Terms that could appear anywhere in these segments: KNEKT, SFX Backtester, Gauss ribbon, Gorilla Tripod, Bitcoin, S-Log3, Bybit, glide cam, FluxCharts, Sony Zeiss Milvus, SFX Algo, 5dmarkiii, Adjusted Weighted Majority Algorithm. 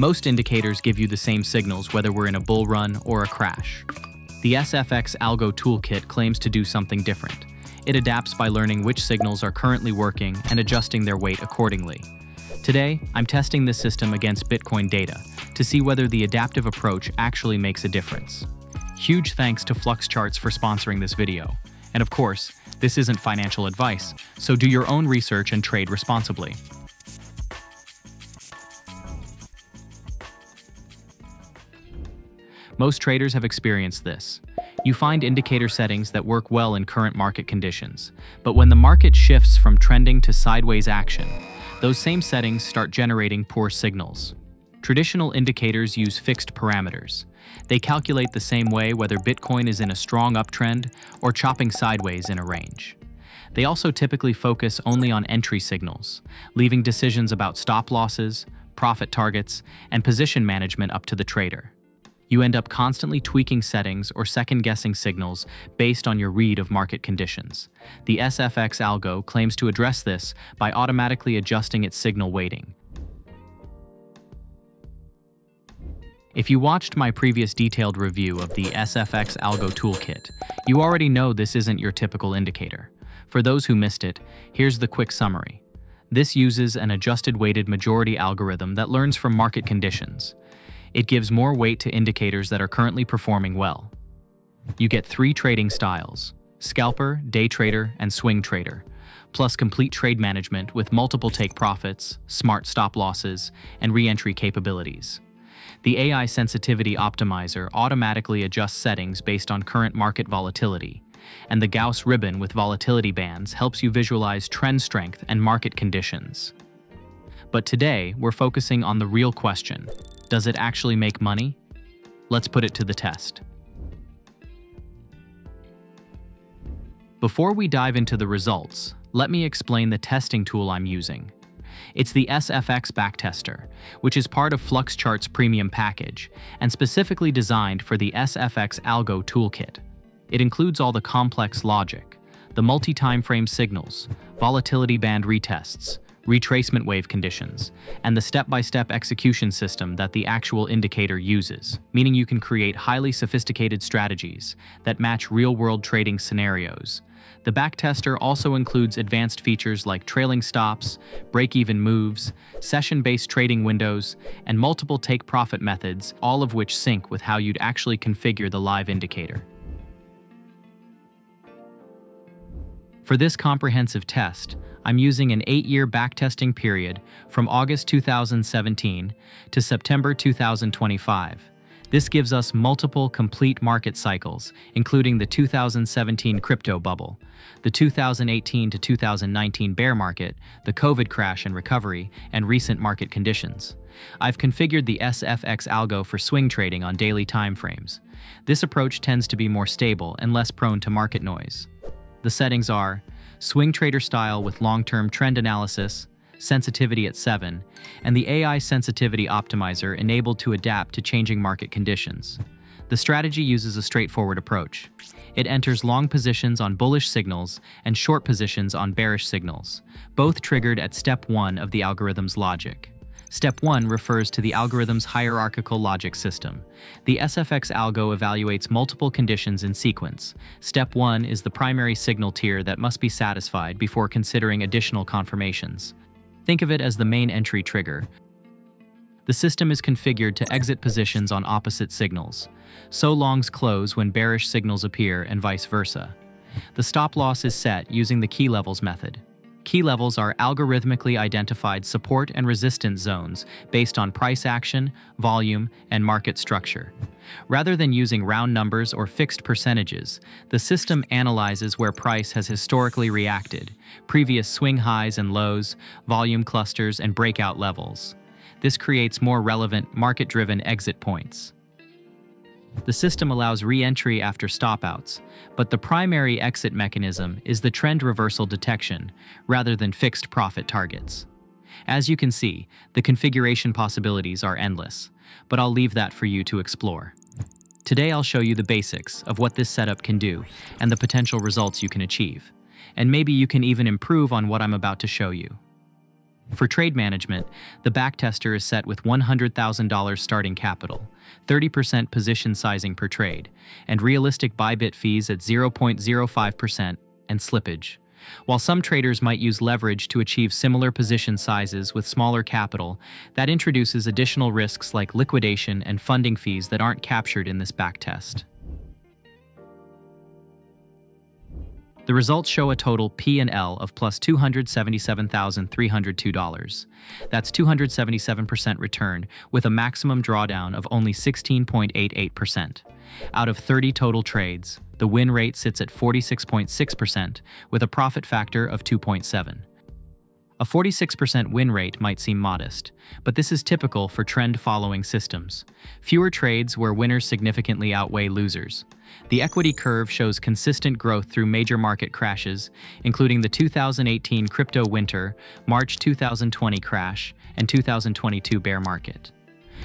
Most indicators give you the same signals whether we're in a bull run or a crash. The SFX Algo toolkit claims to do something different. It adapts by learning which signals are currently working and adjusting their weight accordingly. Today, I'm testing this system against Bitcoin data to see whether the adaptive approach actually makes a difference. Huge thanks to FluxCharts for sponsoring this video. And of course, this isn't financial advice, so do your own research and trade responsibly. Most traders have experienced this. You find indicator settings that work well in current market conditions, but when the market shifts from trending to sideways action, those same settings start generating poor signals. Traditional indicators use fixed parameters. They calculate the same way whether Bitcoin is in a strong uptrend or chopping sideways in a range. They also typically focus only on entry signals, leaving decisions about stop losses, profit targets, and position management up to the trader. You end up constantly tweaking settings or second-guessing signals based on your read of market conditions. The SFX Algo claims to address this by automatically adjusting its signal weighting. If you watched my previous detailed review of the SFX Algo toolkit, you already know this isn't your typical indicator. For those who missed it, here's the quick summary. This uses an adjusted weighted majority algorithm that learns from market conditions. It gives more weight to indicators that are currently performing well. You get three trading styles: scalper, day trader, and swing trader, plus complete trade management with multiple take profits, smart stop losses, and re-entry capabilities. The AI sensitivity optimizer automatically adjusts settings based on current market volatility, and the Gauss ribbon with volatility bands helps you visualize trend strength and market conditions. But today, we're focusing on the real question. Does it actually make money? Let's put it to the test. Before we dive into the results, let me explain the testing tool I'm using. It's the SFX Backtester, which is part of FluxCharts premium package and specifically designed for the SFX Algo toolkit. It includes all the complex logic, the multi-time frame signals, volatility band retests, retracement wave conditions, and the step-by-step execution system that the actual indicator uses, meaning you can create highly sophisticated strategies that match real-world trading scenarios. The backtester also includes advanced features like trailing stops, break-even moves, session-based trading windows, and multiple take-profit methods, all of which sync with how you'd actually configure the live indicator. For this comprehensive test, I'm using an 8-year backtesting period from August 2017 to September 2025. This gives us multiple complete market cycles, including the 2017 crypto bubble, the 2018 to 2019 bear market, the COVID crash and recovery, and recent market conditions. I've configured the SFX Algo for swing trading on daily timeframes. This approach tends to be more stable and less prone to market noise. The settings are swing trader style with long-term trend analysis, sensitivity at 7, and the AI sensitivity optimizer enabled to adapt to changing market conditions. The strategy uses a straightforward approach. It enters long positions on bullish signals and short positions on bearish signals, both triggered at step 1 of the algorithm's logic. Step 1 refers to the algorithm's hierarchical logic system. The SFX Algo evaluates multiple conditions in sequence. Step 1 is the primary signal tier that must be satisfied before considering additional confirmations. Think of it as the main entry trigger. The system is configured to exit positions on opposite signals. So longs close when bearish signals appear and vice versa. The stop loss is set using the key levels method. Key levels are algorithmically identified support and resistance zones based on price action, volume, and market structure. Rather than using round numbers or fixed percentages, the system analyzes where price has historically reacted, previous swing highs and lows, volume clusters, and breakout levels. This creates more relevant, market-driven exit points. The system allows re-entry after stopouts, but the primary exit mechanism is the trend reversal detection, rather than fixed profit targets. As you can see, the configuration possibilities are endless, but I'll leave that for you to explore. Today I'll show you the basics of what this setup can do and the potential results you can achieve, and maybe you can even improve on what I'm about to show you. For trade management, the backtester is set with $100,000 starting capital, 30% position sizing per trade, and realistic Bybit fees at 0.05% and slippage. While some traders might use leverage to achieve similar position sizes with smaller capital, that introduces additional risks like liquidation and funding fees that aren't captured in this backtest. The results show a total P&L of plus $277,302. That's 277% return, with a maximum drawdown of only 16.88%. Out of 30 total trades, the win rate sits at 46.6%, with a profit factor of 2.7. A 46% win rate might seem modest, but this is typical for trend-following systems. Fewer trades where winners significantly outweigh losers. The equity curve shows consistent growth through major market crashes, including the 2018 crypto winter, March 2020 crash, and 2022 bear market.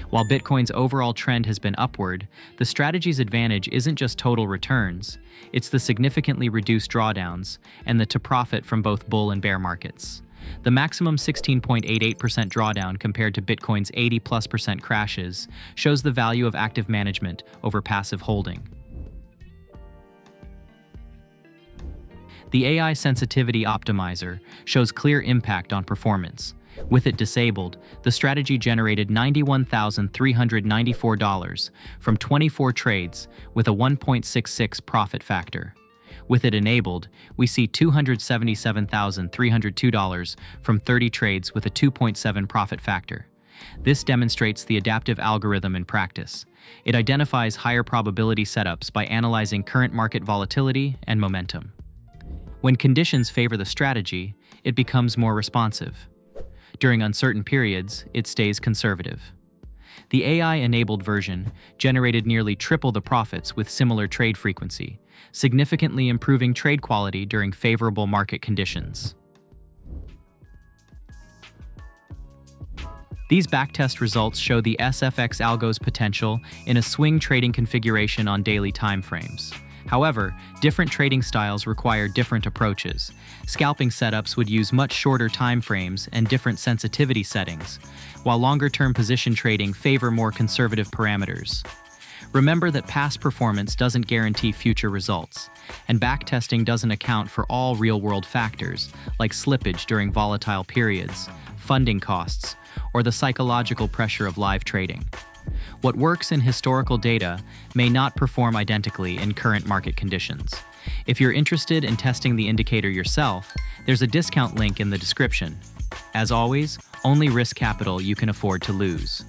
While Bitcoin's overall trend has been upward, the strategy's advantage isn't just total returns, it's the significantly reduced drawdowns and the to-profit from both bull and bear markets. The maximum 16.88% drawdown compared to Bitcoin's 80+% crashes shows the value of active management over passive holding. The AI sensitivity optimizer shows clear impact on performance. With it disabled, the strategy generated $91,394 from 24 trades with a 1.66 profit factor. With it enabled, we see $277,302 from 30 trades with a 2.7 profit factor. This demonstrates the adaptive algorithm in practice. It identifies higher probability setups by analyzing current market volatility and momentum. When conditions favor the strategy, it becomes more responsive. During uncertain periods, it stays conservative. The AI-enabled version generated nearly triple the profits with similar trade frequency, significantly improving trade quality during favorable market conditions. These backtest results show the SFX Algo's potential in a swing trading configuration on daily timeframes. However, different trading styles require different approaches. Scalping setups would use much shorter time frames and different sensitivity settings, while longer-term position trading favor more conservative parameters. Remember that past performance doesn't guarantee future results, and backtesting doesn't account for all real-world factors, like slippage during volatile periods, funding costs, or the psychological pressure of live trading. What works in historical data may not perform identically in current market conditions. If you're interested in testing the indicator yourself, there's a discount link in the description. As always, only risk capital you can afford to lose.